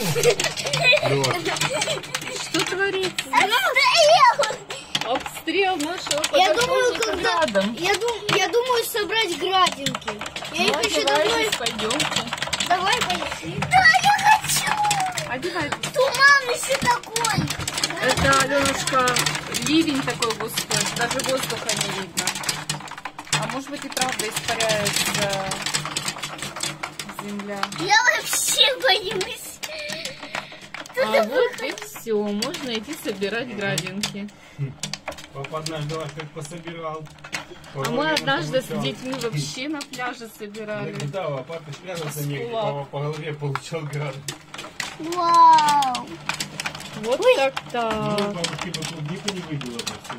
Что творится? Обстрел нашего подоконника рядом. Я думаю собрать градинки. Давай пойдем. Да, я хочу. Одевай. Туман еще такой. Это, Аленушка, ливень такой густой, даже воздуха не видно. А может быть и правда испаряется земля. Я вообще боюсь. А вот и все, можно идти собирать градинки. Папа однажды как пособирал. А мы однажды получал. С детьми вообще на пляже собирали. Да, а папа спрятался негде, папа по голове получал градинки. Вау! Вот так-то. Ну, папа типа клубнику не выбила вообще.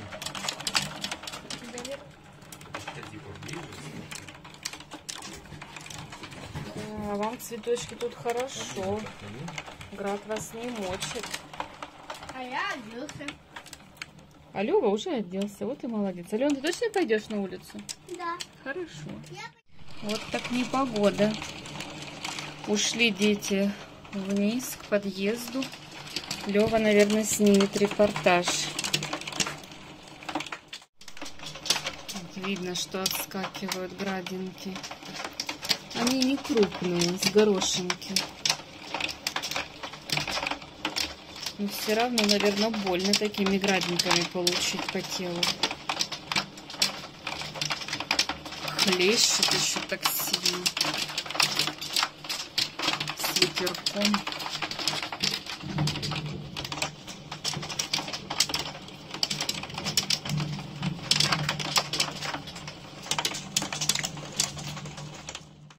А вам цветочки тут хорошо. Град вас не мочит. А я оделся. А Лёва уже оделся. Вот и молодец. Алёна, ты точно пойдешь на улицу? Да. Хорошо. Вот так непогода. Ушли дети вниз к подъезду. Лёва, наверное, снимет репортаж. Вот видно, что отскакивают градинки. Они не крупные, с горошинки. Но все равно, наверное, больно такими градинками получить по телу. Хлещет еще так сильно. С ветерком.